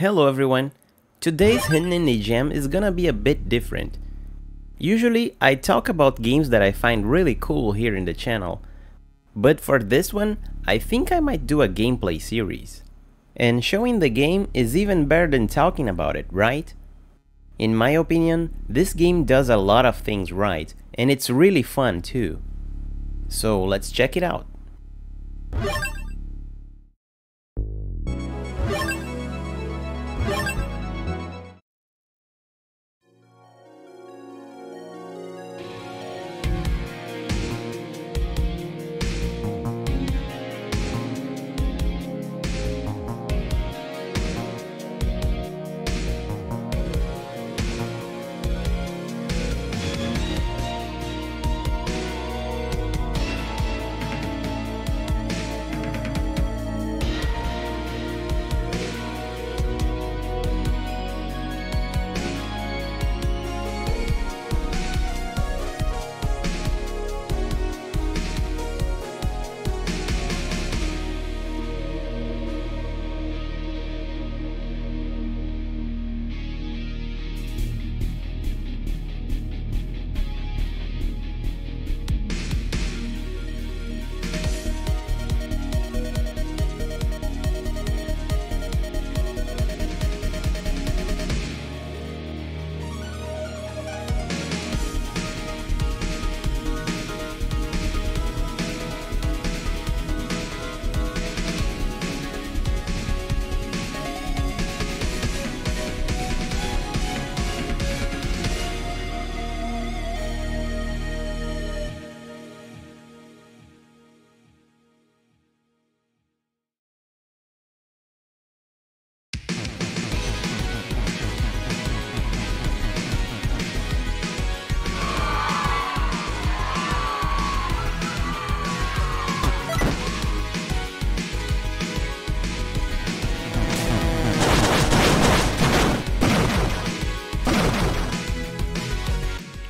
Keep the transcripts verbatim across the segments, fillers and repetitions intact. Hello everyone! Today's Hidden Indie Gem is gonna be a bit different. Usually I talk about games that I find really cool here in the channel, but for this one I think I might do a gameplay series. And showing the game is even better than talking about it, right? In my opinion, this game does a lot of things right, and it's really fun too. So let's check it out.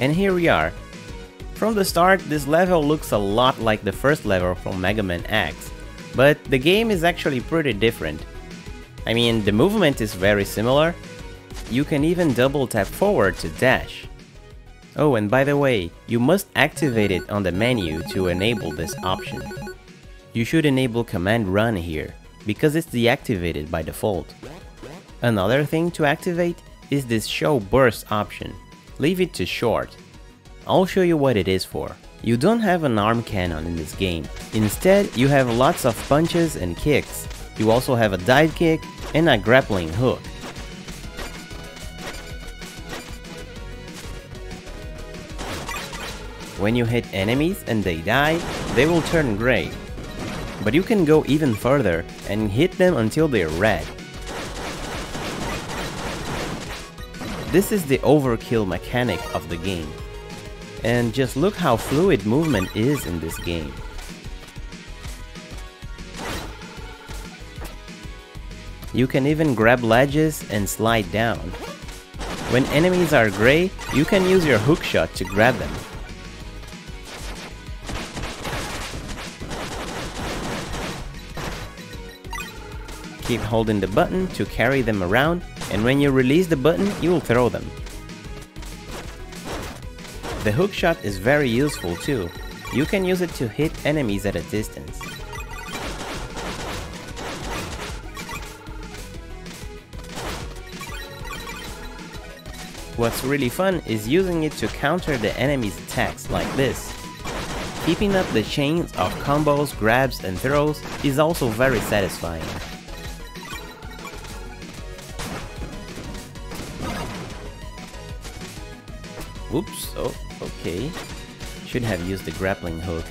And here we are. From the start, this level looks a lot like the first level from Mega Man X, but the game is actually pretty different. I mean, the movement is very similar. You can even double tap forward to dash. Oh, and by the way, you must activate it on the menu to enable this option. You should enable Command Run here, because it's deactivated by default. Another thing to activate is this Show Burst option. Leave it to short. I'll show you what it is for. You don't have an arm cannon in this game. Instead, you have lots of punches and kicks. You also have a dive kick and a grappling hook. When you hit enemies and they die, they will turn gray. But you can go even further and hit them until they're red. This is the overkill mechanic of the game. And just look how fluid movement is in this game. You can even grab ledges and slide down. When enemies are gray, you can use your hookshot to grab them. Keep holding the button to carry them around, and when you release the button, you'll throw them. The hookshot is very useful too. You can use it to hit enemies at a distance. What's really fun is using it to counter the enemy's attacks like this. Keeping up the chains of combos, grabs and throws is also very satisfying. Oops, oh, okay. Should have used the grappling hook.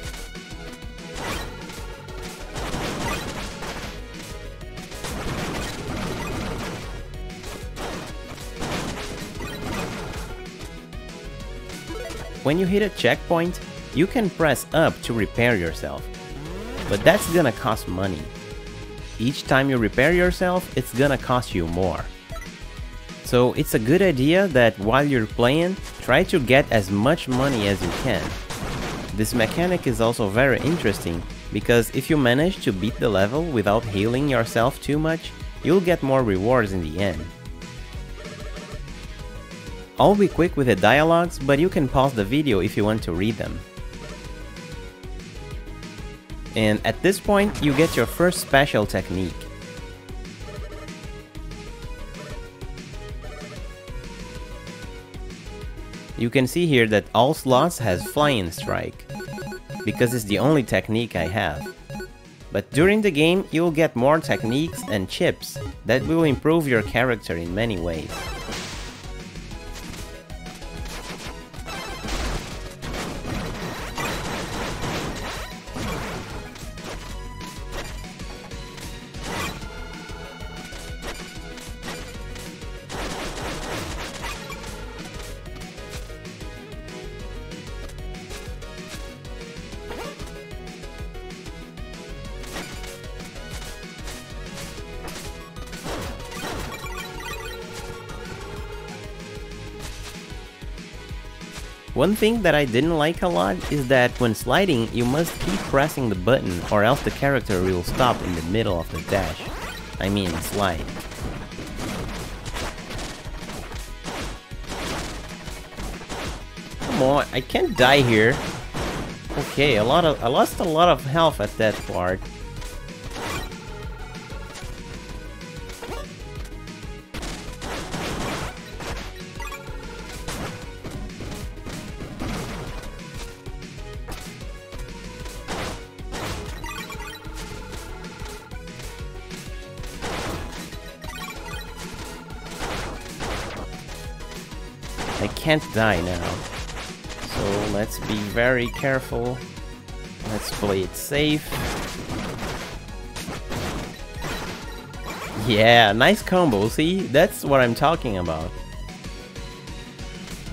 When you hit a checkpoint, you can press up to repair yourself. But that's gonna cost money. Each time you repair yourself, it's gonna cost you more. So it's a good idea that while you're playing, try to get as much money as you can. This mechanic is also very interesting, because if you manage to beat the level without healing yourself too much, You'll get more rewards in the end. I'll be quick with the dialogues, but you can pause the video if you want to read them. And at this point, you get your first special technique. You can see here that all slots has flying strike, because it's the only technique I have. But during the game, you'll get more techniques and chips that will improve your character in many ways. One thing that I didn't like a lot is that when sliding, you must keep pressing the button or else the character will stop in the middle of the dash. I mean slide. Come on, I can't die here. Okay, a lot of I lost a lot of health at that part. I can't die now, so let's be very careful, let's play it safe. Yeah, nice combo, see? That's what I'm talking about.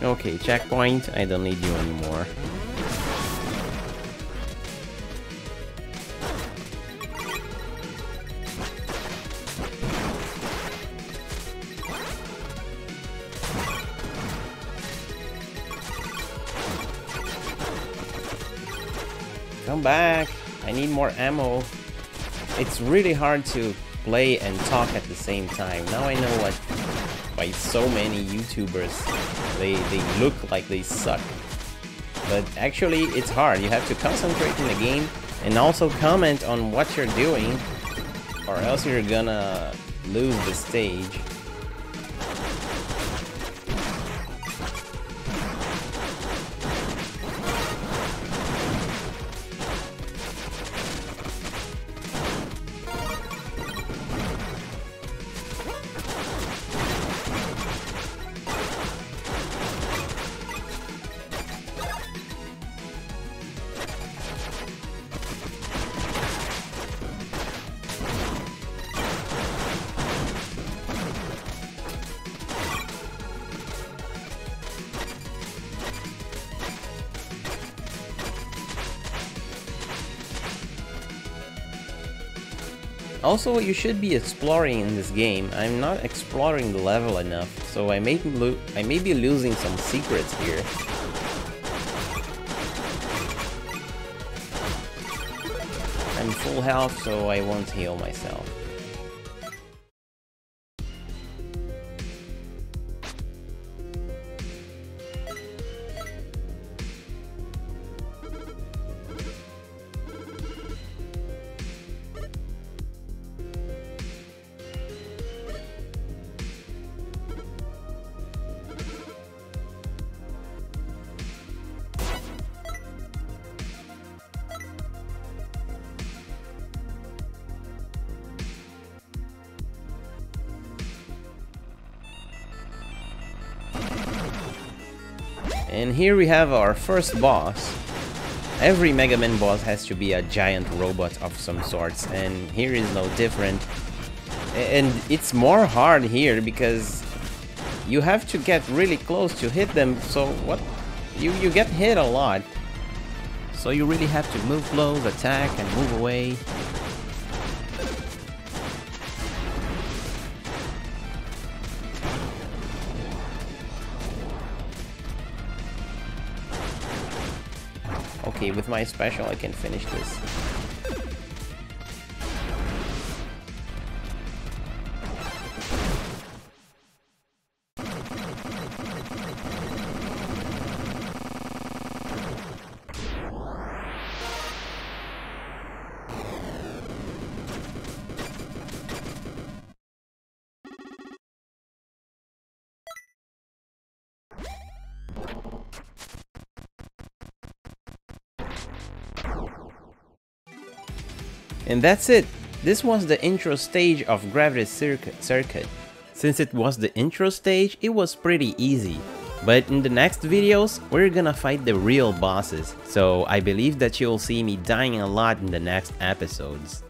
Okay, checkpoint, I don't need you anymore. Come back! I need more ammo. It's really hard to play and talk at the same time. Now I know what why so many YouTubers they they look like they suck. But actually it's hard. You have to concentrate in the game and also comment on what you're doing, or else you're gonna lose the stage. Also, you should be exploring in this game. I'm not exploring the level enough, so I may, lo- I may be losing some secrets here. I'm full health, so I won't heal myself. And here we have our first boss. Every Mega Man boss has to be a giant robot of some sorts, and here is no different. And it's more hard here because you have to get really close to hit them, so what you, you get hit a lot. So you really have to move close, attack, and move away. Okay, with my special I can finish this. And that's it! This was the intro stage of Gravity Circuit. Since it was the intro stage, it was pretty easy. But in the next videos, we're gonna fight the real bosses, so I believe that you'll see me dying a lot in the next episodes.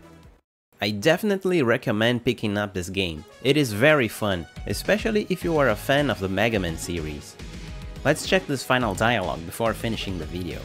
I definitely recommend picking up this game. It is very fun, especially if you are a fan of the Mega Man series. Let's check this final dialogue before finishing the video.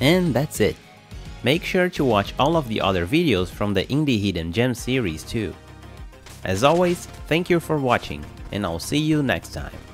And that's it. Make sure to watch all of the other videos from the Indie Hidden Gems series too. As always, thank you for watching, and I'll see you next time.